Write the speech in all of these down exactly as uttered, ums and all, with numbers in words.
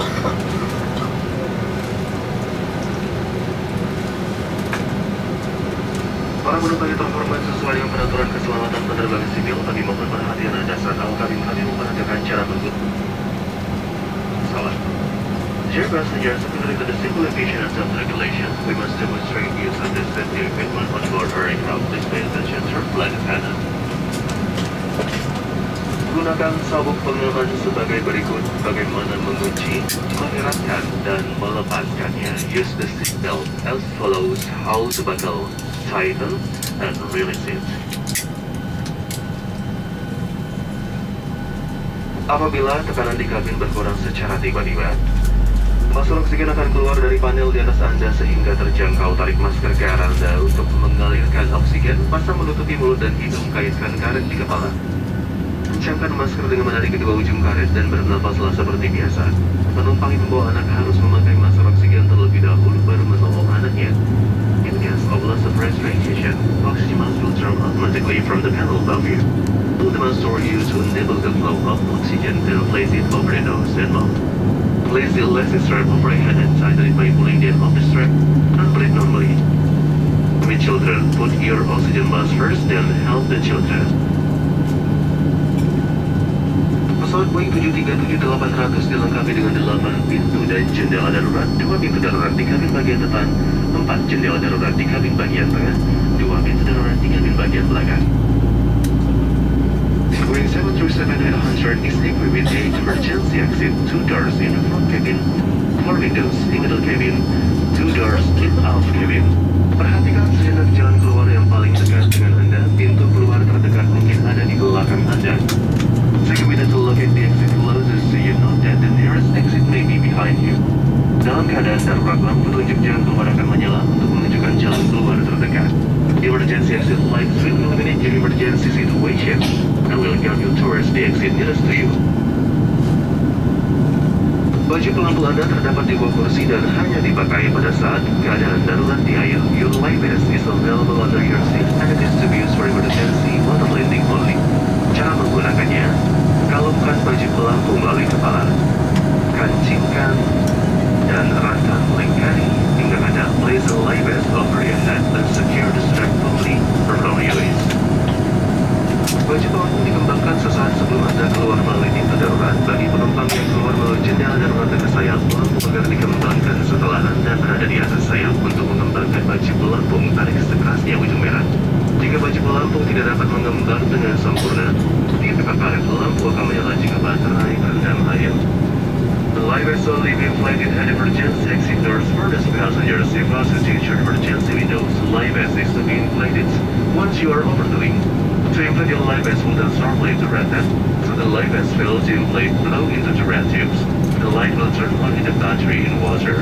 Para penumpang yang terhormat, sesuai dengan peraturan keselamatan penerbangan sipil, kami mohon perhatian Anda saat kami kami memperhatikan cara bergerak. Salah. Dear passengers, according to the civil aviation and self-regulation, we must demonstrate use of this safety equipment on board our aircraft. Please pay attention to our flight attendant. Gunakan sabuk pengaman sebagai berikut: bagaimana mengunci, mengeratkan, dan melepaskannya. Use the seatbelt as follows: how to buckle, tighten, and release it. Apabila tekanan di kabin berkurang secara tiba-tiba, masker oksigen akan keluar dari panel di atas Anda sehingga terjangkau. Tarik masker ke arah Anda untuk mengalirkan oksigen. Pasang menutupi mulut dan hidung, kaitkan karet di kepala. Kencangkan masker dengan menarik kedua ujung karet dan bernafaslah seperti biasa. Penumpang yang membawa anak harus memakai masker oksigen terlebih dahulu baru menolong anaknya. In case of loss of respiration, oxygen mask will drop automatically from the panel above you. Pull the mask over you to enable the flow of oxygen, then place it over the nose and mouth. Place the elastic strap over your hand and tighten it by pulling the end of the strap and breathe normally. With children, put your oxygen mask first, then help the children. Pesawat Boeing tujuh tiga tujuh delapan ratus dilengkapi dengan delapan pintu dan jendela darurat, dua pintu darurat di kabin bagian depan, empat jendela darurat di kabin bagian tengah, dua pintu darurat di kabin bagian belakang. Boeing tujuh tiga tujuh delapan ratus is equipped with eight emergency exit, two doors in the front cabin, four windows in the middle cabin, two doors in the aft cabin. Perhatikan sejenak jalan keluar yang paling dekat dengan Anda. Pintu keluar terdekat mungkin ada di belakang Anda. Take a minute to look at the exit closest so you know that the nearest exit may be behind you. Dalam keadaan darurat, lampu tunjuk jalan keluar akan menyala untuk menunjukkan jalan keluar terdekat. Emergency exit lights will illuminate your emergency situation and will guide you towards the exit nearest to you. Baju pelampung Anda terdapat di bawah kursi dan hanya dipakai pada saat keadaan darurat di aisle. Your life vest is available under your seat and it is to be used for emergency water landing only. Cara menggunakannya: kalungkan baju pelampung melalui kepala, kancingkan, dan ratang lingkari hingga Anda place the life vest over your head and secure the strap firmly around your waist. Baju pelampung dikembangkan sesaat sebelum Anda keluar melalui pintu darurat. Bagi penumpang yang keluar melalui jendela darurat ke sayap, pelampung agar dikembangkan setelah Anda berada di atas sayap. Untuk mengembangkan baju pelampung, tarik sekerasnya ujung merah. Jika baju pelampung tidak dapat mengembang dengan sempurna, karet lampu akan menyala jika baterai terendam air. The life vest only being flighted at emergency exit doors for the passengers. If constitute your emergency windows, life vest is to be inflated once you are over the wing. To inflate your life vest will then strongly to red net, so the life vest fails to inflate, blow into the red tubes. The light will turn on in the battery in water.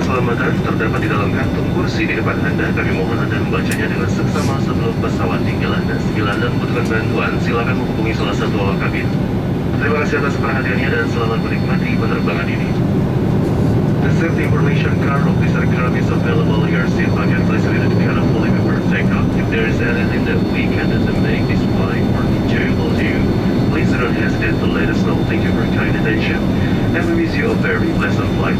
Keselamatan terdapat di dalam kantung kursi di depan Anda. Kami mohon Anda membacanya dengan seksama sebelum pesawat tinggal Anda. Bila Anda membutuhkan bantuan, silakan menghubungi salah satu awak kabin. Terima kasih atas perhatiannya dan selamat menikmati penerbangan ini. The safety information card of this aircraft is available in your seat pocket. Please read it carefully before takeoff. If there is anything that we can do to make this flight more enjoyable to you, please don't hesitate to let us know. Thank you for your kind attention, and we wish you a very pleasant flight.